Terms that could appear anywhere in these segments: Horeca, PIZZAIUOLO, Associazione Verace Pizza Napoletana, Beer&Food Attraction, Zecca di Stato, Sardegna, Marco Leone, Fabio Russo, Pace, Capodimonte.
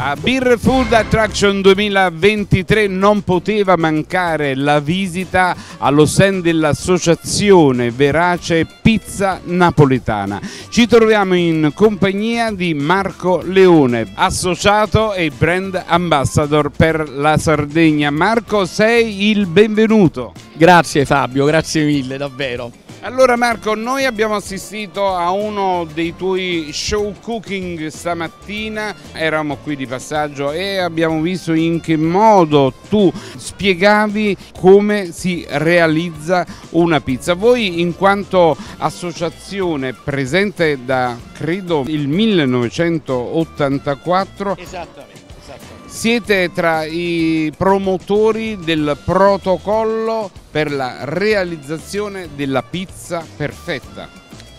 A Beer&Food Attraction 2023 non poteva mancare la visita allo stand dell'Associazione Verace Pizza Napoletana. Ci troviamo in compagnia di Marco Leone, associato e brand ambassador per la Sardegna. Marco, sei il benvenuto. Grazie Fabio, grazie mille davvero. Allora Marco, noi abbiamo assistito a uno dei tuoi show cooking stamattina, eravamo qui di passaggio e abbiamo visto in che modo tu spiegavi come si realizza una pizza. Voi in quanto associazione presente da credo il 1984. Esattamente. Siete tra i promotori del protocollo per la realizzazione della pizza perfetta.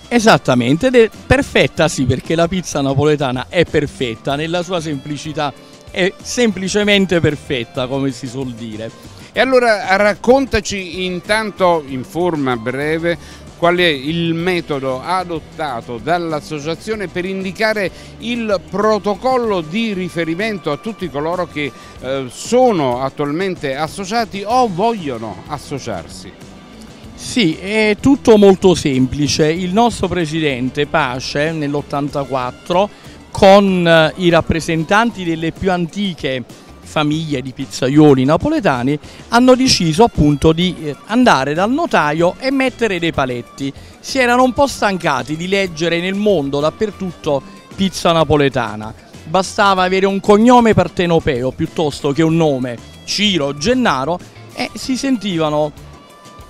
Esattamente, ed è perfetta sì, perché la pizza napoletana è perfetta, nella sua semplicità è semplicemente perfetta, come si suol dire. E allora raccontaci intanto, in forma breve, qual è il metodo adottato dall'associazione per indicare il protocollo di riferimento a tutti coloro che sono attualmente associati o vogliono associarsi? Sì, è tutto molto semplice. Il nostro presidente Pace nell'84 con i rappresentanti delle più antiche famiglie di pizzaioli napoletani hanno deciso appunto di andare dal notaio e mettere dei paletti. Si erano un po' stancati di leggere nel mondo dappertutto pizza napoletana, bastava avere un cognome partenopeo piuttosto che un nome, Ciro, Gennaro, e si sentivano,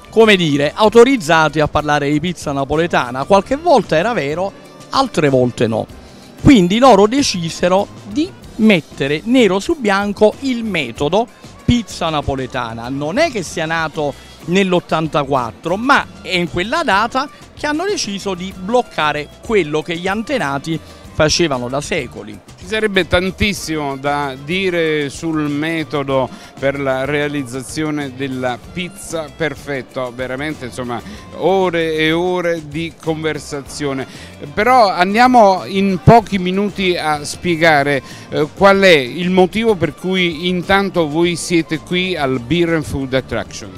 come dire, autorizzati a parlare di pizza napoletana. Qualche volta era vero, altre volte no, quindi loro decisero di mettere nero su bianco il metodo pizza napoletana. Non è che sia nato nell'84, ma è in quella data che hanno deciso di bloccare quello che gli antenati facevano da secoli. Ci sarebbe tantissimo da dire sul metodo per la realizzazione della pizza perfetta, veramente insomma ore e ore di conversazione, però andiamo in pochi minuti a spiegare qual è il motivo per cui intanto voi siete qui al Beer&Food Attraction.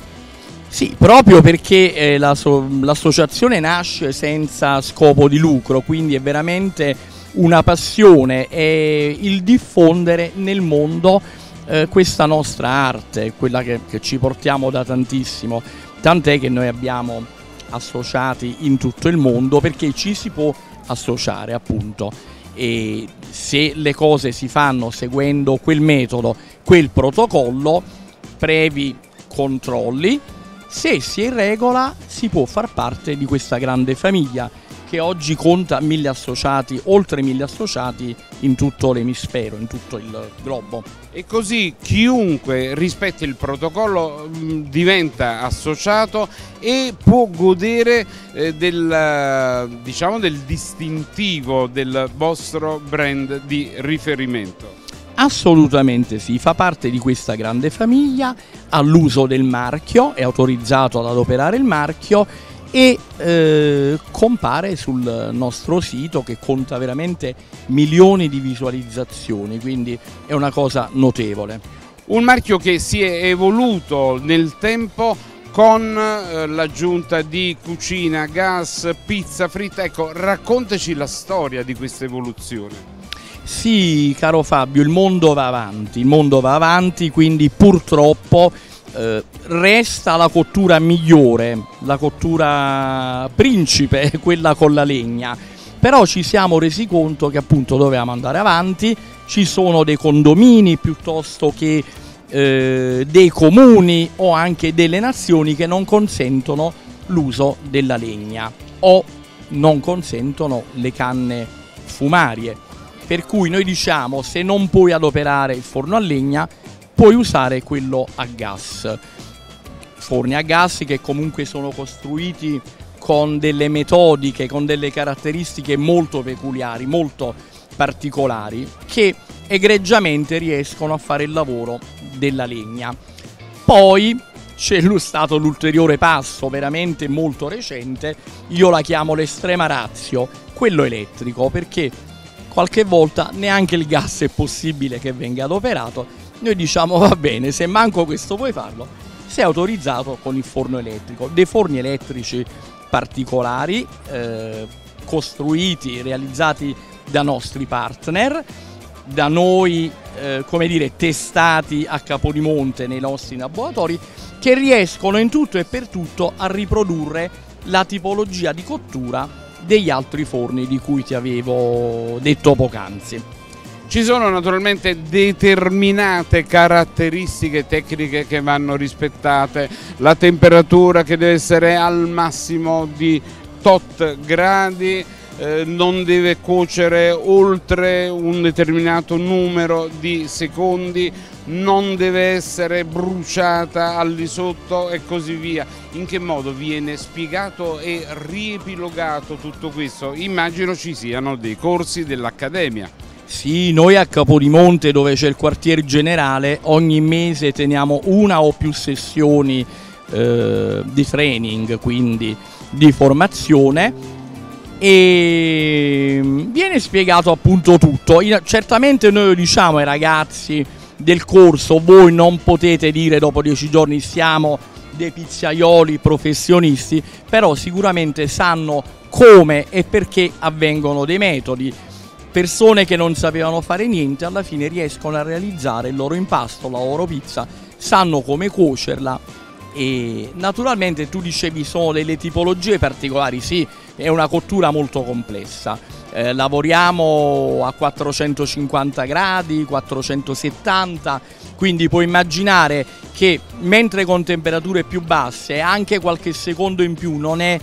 Sì, proprio perché l'associazione nasce senza scopo di lucro, quindi è veramente una passione è il diffondere nel mondo questa nostra arte, quella che ci portiamo da tantissimo, tant'è che noi abbiamo associati in tutto il mondo perché ci si può associare appunto, e se le cose si fanno seguendo quel metodo, quel protocollo, previ controlli, se si è in regola si può far parte di questa grande famiglia che oggi conta 1000 associati, oltre 1000 associati in tutto l'emisfero, in tutto il globo. E così chiunque rispetti il protocollo diventa associato e può godere del, diciamo, del distintivo del vostro brand di riferimento. Assolutamente sì, fa parte di questa grande famiglia, ha l'uso del marchio, è autorizzato ad adoperare il marchio e compare sul nostro sito che conta veramente milioni di visualizzazioni, quindi è una cosa notevole. Un marchio che si è evoluto nel tempo con l'aggiunta di cucina, gas, pizza fritta. Ecco, raccontaci la storia di questa evoluzione. Sì, caro Fabio, il mondo va avanti, quindi purtroppo resta la cottura migliore, la cottura principe, quella con la legna, però ci siamo resi conto che appunto dovevamo andare avanti, ci sono dei condomini piuttosto che dei comuni o anche delle nazioni che non consentono l'uso della legna o non consentono le canne fumarie, per cui noi diciamo se non puoi adoperare il forno a legna puoi usare quello a gas, forni a gas che comunque sono costruiti con delle metodiche, con delle caratteristiche molto peculiari, molto particolari che egregiamente riescono a fare il lavoro della legna. Poi c'è stato l'ulteriore passo veramente molto recente, io la chiamo l'estrema ratio, quello elettrico, perché qualche volta neanche il gas è possibile che venga adoperato. Noi diciamo va bene, se manco questo puoi farlo, sei autorizzato con il forno elettrico. Dei forni elettrici particolari costruiti, realizzati da nostri partner, da noi come dire testati a Capodimonte nei nostri laboratori, che riescono in tutto e per tutto a riprodurre la tipologia di cottura degli altri forni di cui ti avevo detto poc'anzi. Ci sono naturalmente determinate caratteristiche tecniche che vanno rispettate, la temperatura che deve essere al massimo di tot gradi, non deve cuocere oltre un determinato numero di secondi, non deve essere bruciata al di sotto e così via. In che modo viene spiegato e riepilogato tutto questo? Immagino ci siano dei corsi dell'Accademia. Sì, noi a Capodimonte, dove c'è il quartier generale, ogni mese teniamo una o più sessioni di training, quindi di formazione, e viene spiegato appunto tutto. Certamente noi lo diciamo ai ragazzi del corso: voi non potete dire dopo 10 giorni siamo dei pizzaioli professionisti, però sicuramente sanno come e perché avvengono dei metodi. Persone che non sapevano fare niente alla fine riescono a realizzare il loro impasto, la loro pizza, sanno come cuocerla. E naturalmente tu dicevi sono delle tipologie particolari, sì, è una cottura molto complessa, lavoriamo a 450 gradi, 470, quindi puoi immaginare che mentre con temperature più basse anche qualche secondo in più non è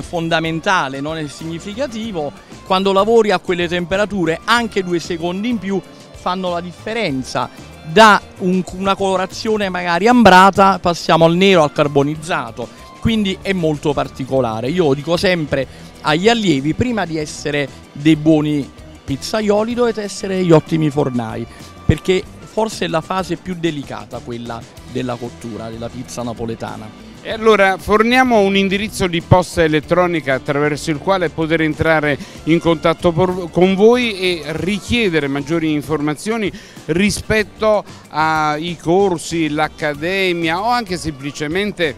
fondamentale, non è significativo, quando lavori a quelle temperature anche 2 secondi in più fanno la differenza. Da una colorazione magari ambrata passiamo al nero, al carbonizzato, quindi è molto particolare. Io dico sempre agli allievi: prima di essere dei buoni pizzaioli dovete essere gli ottimi fornai, perché forse è la fase più delicata quella della cottura della pizza napoletana. E allora forniamo un indirizzo di posta elettronica attraverso il quale poter entrare in contatto con voi e richiedere maggiori informazioni rispetto ai corsi, l'accademia, o anche semplicemente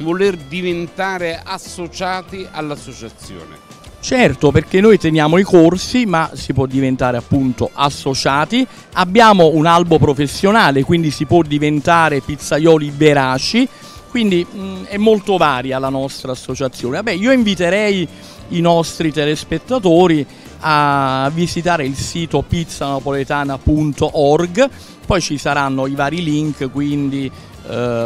voler diventare associati all'associazione. Certo, perché noi teniamo i corsi, ma si può diventare appunto associati. Abbiamo un albo professionale, quindi si può diventare pizzaioli veraci. Quindi è molto varia la nostra associazione. Vabbè, io inviterei i nostri telespettatori a visitare il sito pizzanapoletana.org, poi ci saranno i vari link, quindi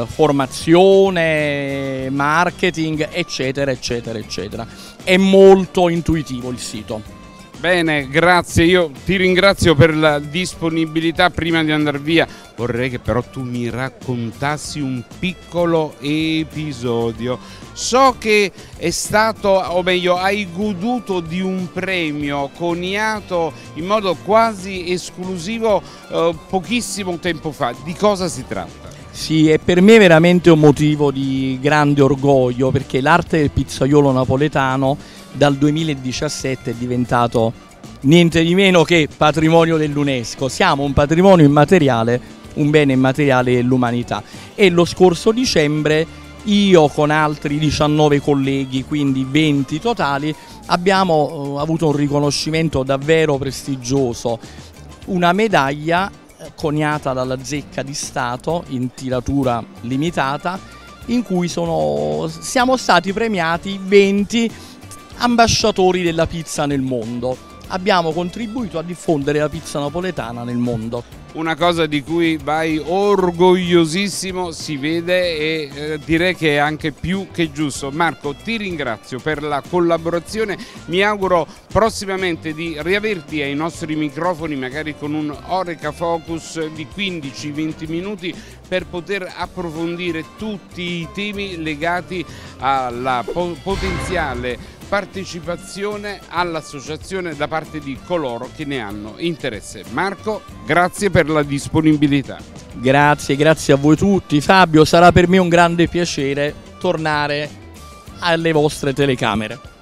formazione, marketing, eccetera, eccetera, eccetera. È molto intuitivo il sito. Bene, grazie, io ti ringrazio per la disponibilità. Prima di andare via vorrei che però tu mi raccontassi un piccolo episodio. So che è stato, o meglio hai goduto di un premio coniato in modo quasi esclusivo pochissimo tempo fa. Di cosa si tratta? Sì, è per me veramente un motivo di grande orgoglio, perché l'arte del pizzaiolo napoletano dal 2017 è diventato niente di meno che patrimonio dell'UNESCO. Siamo un patrimonio immateriale, un bene immateriale dell'umanità, e lo scorso dicembre io con altri 19 colleghi, quindi 20 totali, abbiamo avuto un riconoscimento davvero prestigioso, una medaglia coniata dalla Zecca di Stato in tiratura limitata, in cui siamo stati premiati 20 ambasciatori della pizza nel mondo. Abbiamo contribuito a diffondere la pizza napoletana nel mondo. Una cosa di cui vai orgogliosissimo, si vede, e direi che è anche più che giusto. Marco, ti ringrazio per la collaborazione, mi auguro prossimamente di riaverti ai nostri microfoni, magari con un Horeca Focus di 15-20 minuti per poter approfondire tutti i temi legati alla potenziale partecipazione all'associazione da parte di coloro che ne hanno interesse. Marco, grazie per la disponibilità. Grazie, grazie a voi tutti. Fabio, sarà per me un grande piacere tornare alle vostre telecamere.